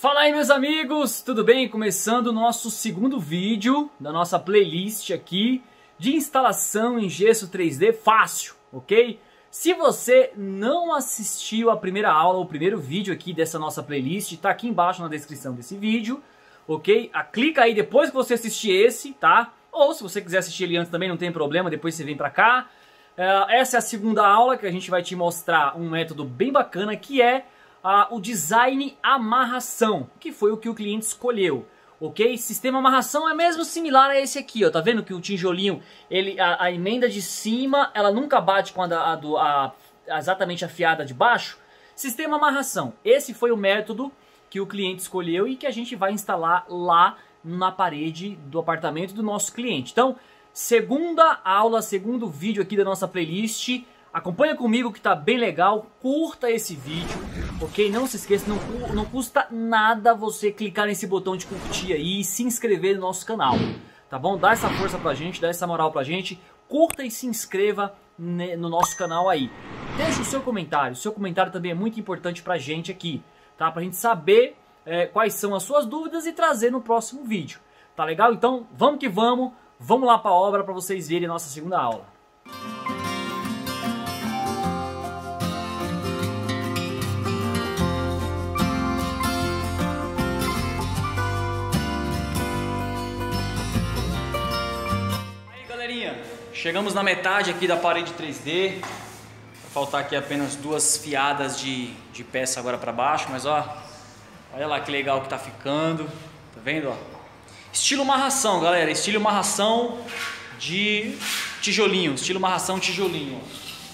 Fala aí, meus amigos, tudo bem? Começando o nosso segundo vídeo da nossa playlist aqui de instalação em gesso 3D fácil, ok? Se você não assistiu a primeira aula, o primeiro vídeo aqui dessa nossa playlist, tá aqui embaixo na descrição desse vídeo, ok? Clica aí depois que você assistir esse, tá? Ou se você quiser assistir ele antes também, não tem problema, depois você vem pra cá. Essa é a segunda aula que a gente vai te mostrar um método bem bacana que é o design amarração, que foi o que o cliente escolheu, ok? Sistema amarração é mesmo similar a esse aqui, ó, tá vendo que o tijolinho, ele, a emenda de cima, ela nunca bate com exatamente a fiada de baixo? Sistema amarração, esse foi o método que o cliente escolheu e que a gente vai instalar lá na parede do apartamento do nosso cliente. Então, segunda aula, segundo vídeo aqui da nossa playlist, acompanha comigo que tá bem legal, curta esse vídeo, ok? Não se esqueça, não custa nada você clicar nesse botão de curtir aí e se inscrever no nosso canal, tá bom? Dá essa força pra gente, dá essa moral pra gente, curta e se inscreva no nosso canal aí. Deixa o seu comentário também é muito importante pra gente aqui, tá? Pra gente saber quais são as suas dúvidas e trazer no próximo vídeo, tá legal? Então vamos que vamos, vamos lá pra obra pra vocês verem a nossa segunda aula. Chegamos na metade aqui da parede 3D, vai faltar aqui apenas duas fiadas de peça agora para baixo, mas ó, olha lá que legal que tá ficando, tá vendo, ó? Estilo amarração, galera, estilo amarração de tijolinho, estilo amarração tijolinho.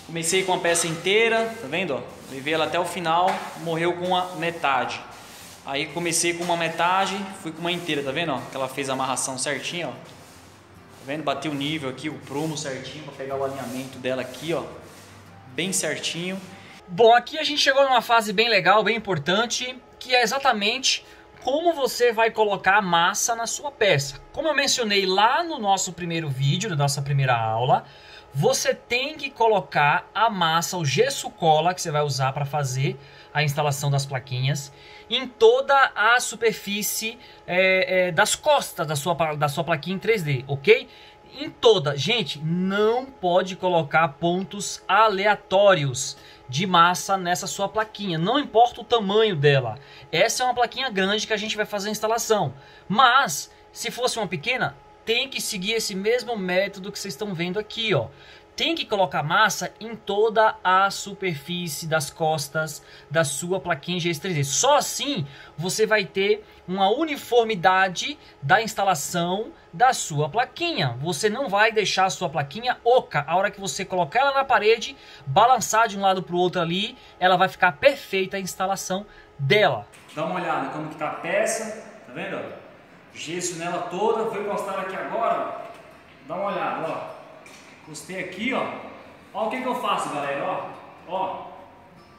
Comecei com a peça inteira, tá vendo, ó? Levei ela até o final, morreu com a metade. Aí comecei com uma metade, fui com uma inteira, tá vendo, ó? Que ela fez a amarração certinha, ó. Tá vendo? Bateu o nível aqui, o prumo certinho, pra pegar o alinhamento dela aqui, ó, bem certinho. Bom, aqui a gente chegou numa fase bem legal, bem importante, que é exatamente como você vai colocar a massa na sua peça. Como eu mencionei lá no nosso primeiro vídeo, da nossa primeira aula, você tem que colocar a massa, o gesso cola que você vai usar para fazer a instalação das plaquinhas, em toda a superfície das costas da sua plaquinha em 3D, ok? Em toda. Gente, não pode colocar pontos aleatórios de massa nessa sua plaquinha, não importa o tamanho dela. Essa é uma plaquinha grande que a gente vai fazer a instalação, mas se fosse uma pequena, tem que seguir esse mesmo método que vocês estão vendo aqui, ó. Tem que colocar massa em toda a superfície das costas da sua plaquinha gesso 3D. Só assim você vai ter uma uniformidade da instalação da sua plaquinha. Você não vai deixar a sua plaquinha oca. A hora que você colocar ela na parede, balançar de um lado para o outro ali, ela vai ficar perfeita a instalação dela. Dá uma olhada como que tá a peça, tá vendo? Gesso nela toda, vou encostar aqui agora, ó. Dá uma olhada, ó. Encostei aqui, ó. Ó o que eu faço, galera, ó. Ó.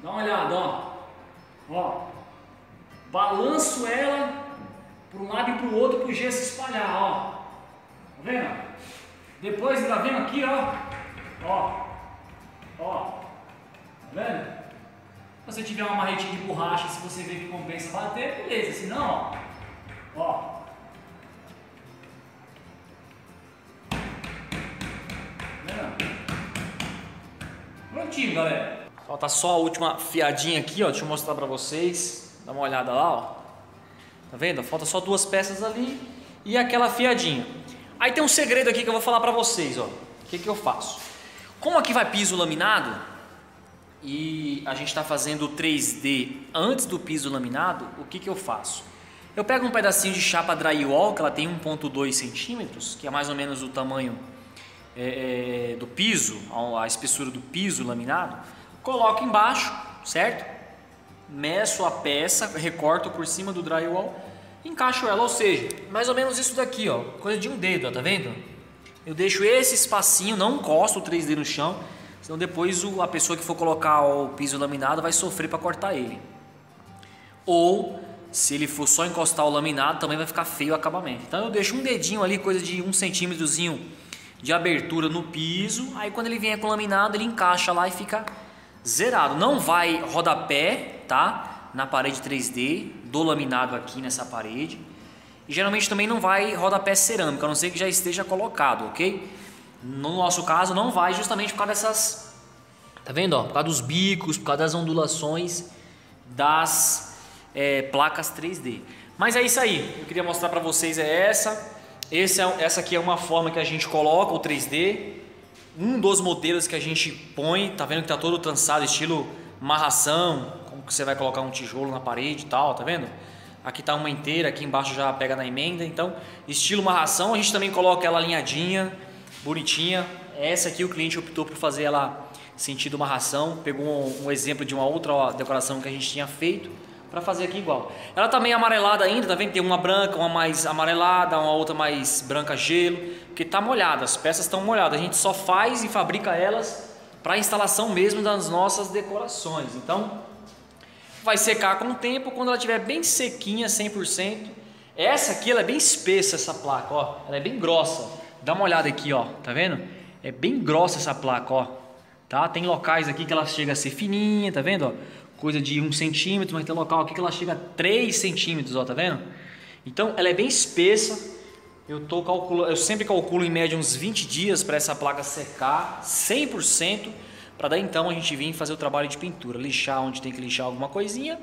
Dá uma olhada, ó. Ó. Balanço ela para um lado e para o outro para o gesso espalhar, ó. Tá vendo? Depois ainda vem aqui, ó. Ó. Ó. Tá vendo? Se você tiver uma marretinha de borracha, se você vê que compensa bater, beleza. Se não, ó. Ó. Prontinho, galera. Falta só a última fiadinha aqui, ó. Deixa eu mostrar pra vocês. Dá uma olhada lá, ó. Tá vendo? Falta só duas peças ali e aquela fiadinha. Aí tem um segredo aqui que eu vou falar pra vocês, ó. O que eu faço? Como aqui vai piso laminado e a gente tá fazendo 3D antes do piso laminado, o que eu faço? Eu pego um pedacinho de chapa drywall, que ela tem 1,2 centímetros, que é mais ou menos o tamanho do piso, a espessura do piso laminado, coloco embaixo, certo? Meço a peça, recorto por cima do drywall, encaixo ela, ou seja, mais ou menos isso daqui, ó, coisa de um dedo, ó, tá vendo? Eu deixo esse espacinho, não encosto o 3D no chão, senão depois a pessoa que for colocar o piso laminado vai sofrer para cortar ele. Ou se ele for só encostar o laminado, também vai ficar feio o acabamento. Então eu deixo um dedinho ali, coisa de um centímetrozinho de abertura no piso, aí quando ele vier com laminado, ele encaixa lá e fica zerado. Não vai rodapé, tá? na parede 3D, do laminado aqui nessa parede. E geralmente também não vai rodapé cerâmica, a não ser que já esteja colocado, ok? No nosso caso não vai, justamente por causa dessas... Tá vendo? Ó? Por causa dos bicos, por causa das ondulações das placas 3D. Mas é isso aí, eu queria mostrar pra vocês é essa. Essa aqui é uma forma que a gente coloca o 3D. Um dos modelos que a gente põe, tá vendo que tá todo trançado, estilo marração, como que você vai colocar um tijolo na parede e tal, tá vendo? Aqui tá uma inteira, aqui embaixo já pega na emenda, então estilo marração, a gente também coloca ela alinhadinha, bonitinha. Essa aqui o cliente optou por fazer ela sentido marração, pegou um exemplo de uma outra decoração que a gente tinha feito para fazer aqui igual. Ela tá meio amarelada ainda, tá vendo? Tem uma branca, uma mais amarelada, uma outra mais branca gelo, porque tá molhada, as peças estão molhadas. A gente só faz e fabrica elas para instalação mesmo das nossas decorações. Então, vai secar com o tempo, quando ela tiver bem sequinha, 100%. Essa aqui, ela é bem espessa, essa placa, ó. Ela é bem grossa. Dá uma olhada aqui, ó. Tá vendo? É bem grossa essa placa, ó. Tá? Tem locais aqui que ela chega a ser fininha, tá vendo, ó? Coisa de 1 centímetro, mas tem local aqui que ela chega a 3 centímetros, ó, tá vendo? Então ela é bem espessa. Eu sempre calculo em média uns 20 dias para essa placa secar 100%, para daí então a gente vir fazer o trabalho de pintura, lixar onde tem que lixar alguma coisinha,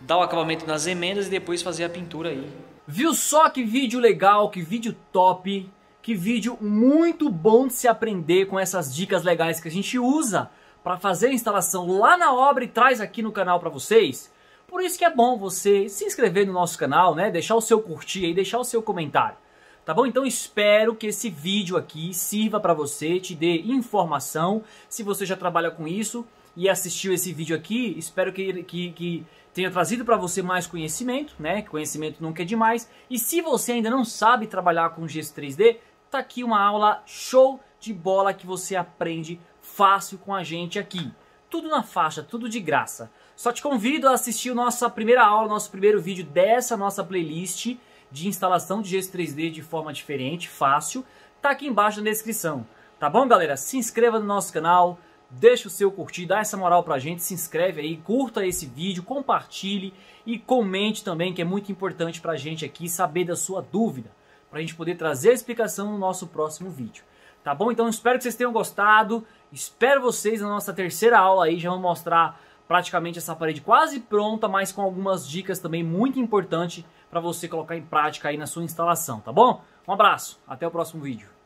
dar o acabamento nas emendas e depois fazer a pintura aí. Viu só que vídeo legal, que vídeo top, que vídeo muito bom de se aprender com essas dicas legais que a gente usa para fazer a instalação lá na obra e traz aqui no canal para vocês. Por isso que é bom você se inscrever no nosso canal, né? Deixar o seu curtir aí, deixar o seu comentário. Tá bom? Então espero que esse vídeo aqui sirva para você, te dê informação. Se você já trabalha com isso e assistiu esse vídeo aqui, espero que tenha trazido para você mais conhecimento, né? Conhecimento nunca é demais. E se você ainda não sabe trabalhar com gesso 3D, tá aqui uma aula show de bola que você aprende fácil com a gente aqui, tudo na faixa, tudo de graça. Só te convido a assistir nossa primeira aula, nosso primeiro vídeo dessa nossa playlist de instalação de gesso 3D de forma diferente, fácil, tá aqui embaixo na descrição. Tá bom, galera? Se inscreva no nosso canal, deixa o seu curtir, dá essa moral pra gente, se inscreve aí, curta esse vídeo, compartilhe e comente também, que é muito importante pra gente aqui saber da sua dúvida, pra gente poder trazer a explicação no nosso próximo vídeo. Tá bom? Então espero que vocês tenham gostado, espero vocês na nossa terceira aula aí, já vou mostrar praticamente essa parede quase pronta, mas com algumas dicas também muito importantes para você colocar em prática aí na sua instalação, tá bom? Um abraço, até o próximo vídeo.